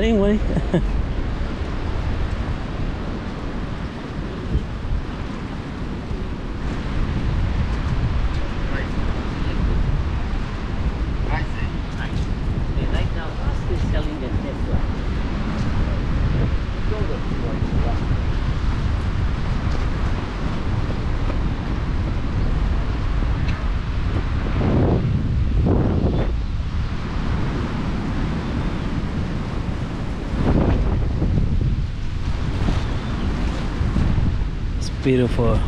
now, didn't we? Beautiful.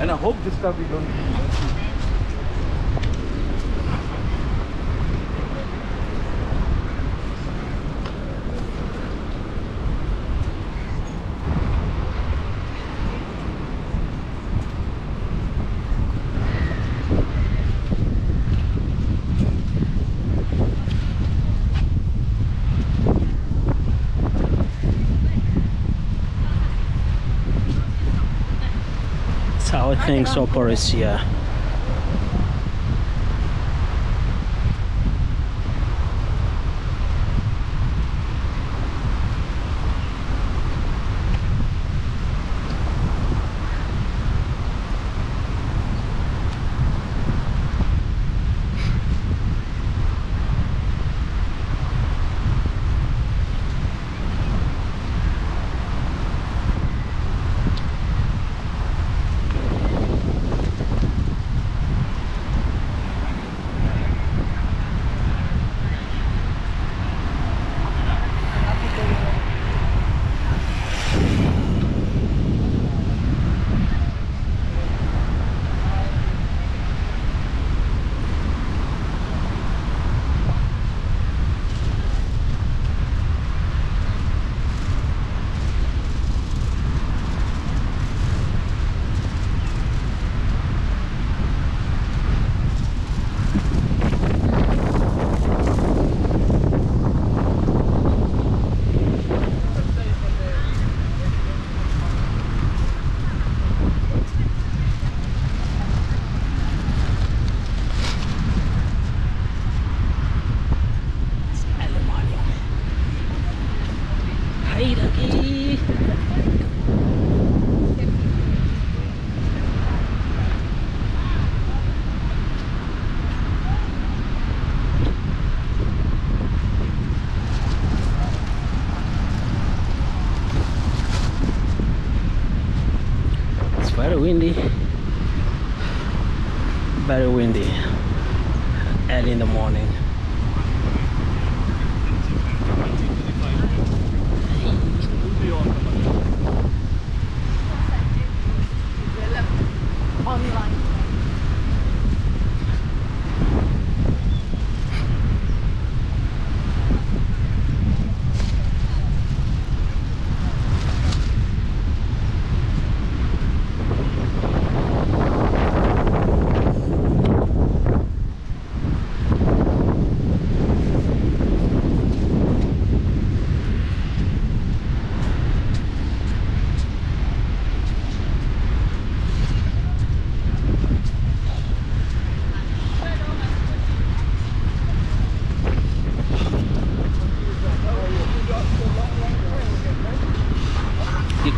And I hope this stuff we don't need. I think so far is here. Very windy early in the morning.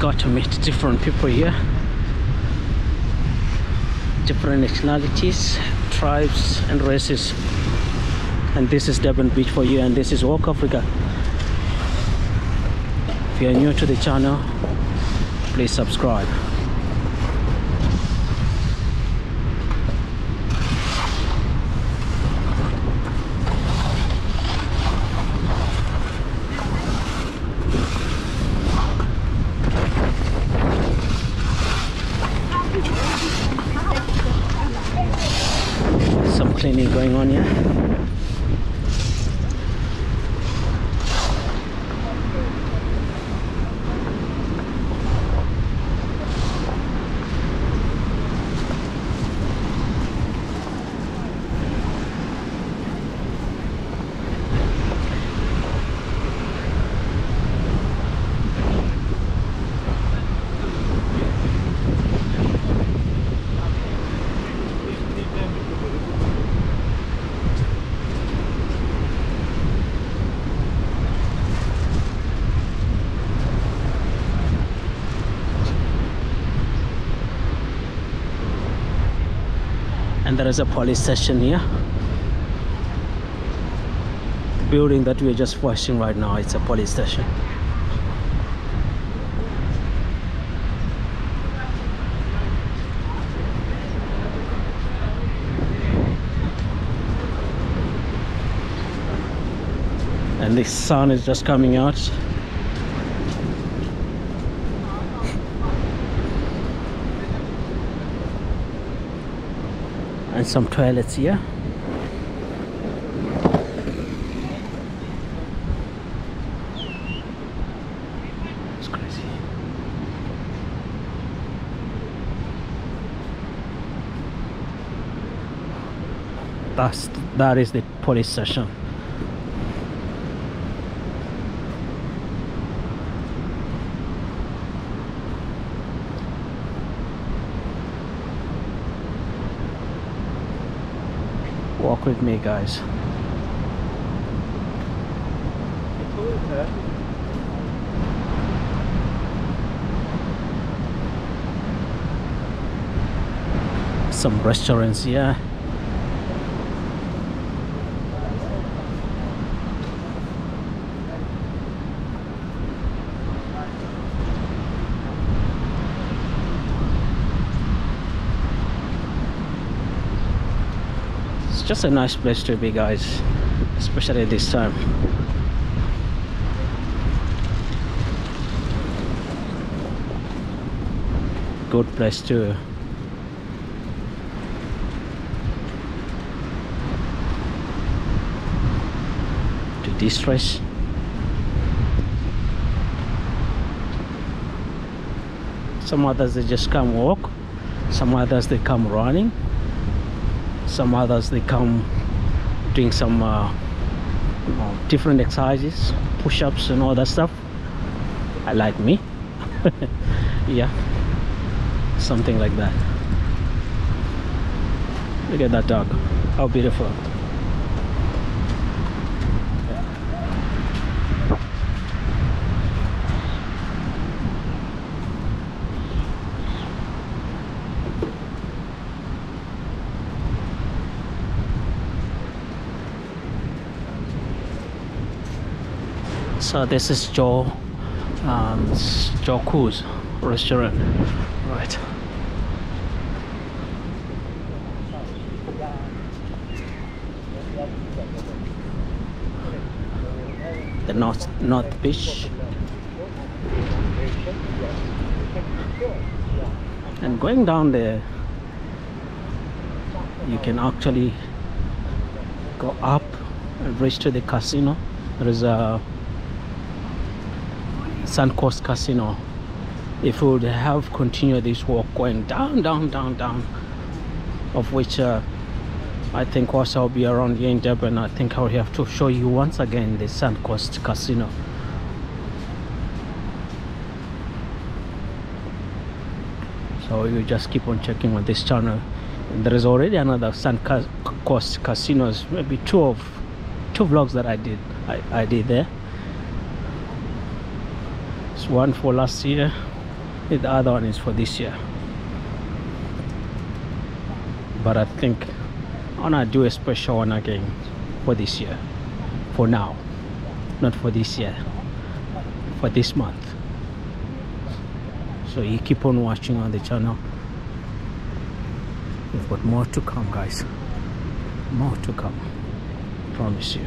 Got to meet different people here, different nationalities, tribes and races. And this is Durban Beach for you, and this is Walk Africa. If you are new to the channel, please subscribe. and there is a police station here. The building that we're just watching right now, it's a police station. And the sun is just coming out. And some toilets here. It's crazy. That is the police station. Walk with me, guys. Some restaurants here. Just a nice place to be, guys, especially at this time. Good place too. To distress. Some others they just come walk, some others they come running. Some others they come doing some different exercises, push-ups and all that stuff. I like me. Yeah, something like that. Look at that dog, how beautiful. So this is Joku's restaurant, right? The North Beach. And going down there, you can actually go up and reach to the casino. There is a Suncoast Casino. If we would have continued this walk going down, of which I think also I'll be around here in Durban, I think I'll have to show you once again the Suncoast Casino. So you just keep on checking on this channel. And there is already another Suncoast Casinos, maybe two vlogs that I did there. One for last year, the other one is for this year. But I think I'm gonna do a special one again for this year, for now, not for this year, for this month. So you keep on watching on the channel. We've got more to come, guys, more to come, promise you.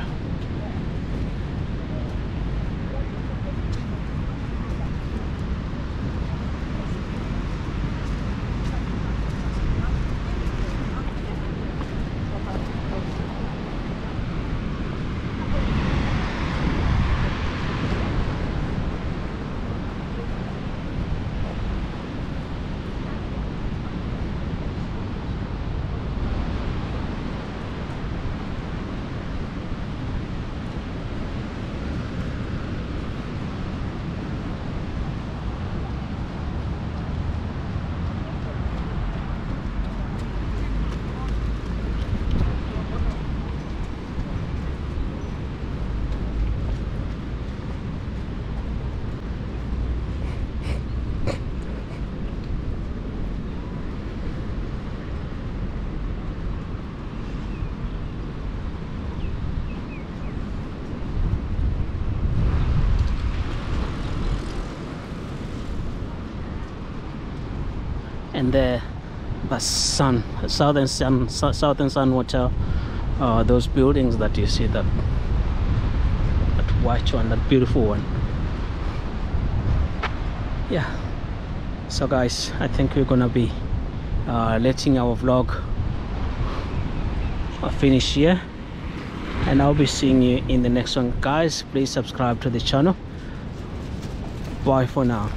and the Southern Sun Hotel, those buildings that you see, that white one, that beautiful one. Yeah, so guys, I think we're gonna be letting our vlog finish here, and I'll be seeing you in the next one. Guys, please subscribe to the channel. Bye for now.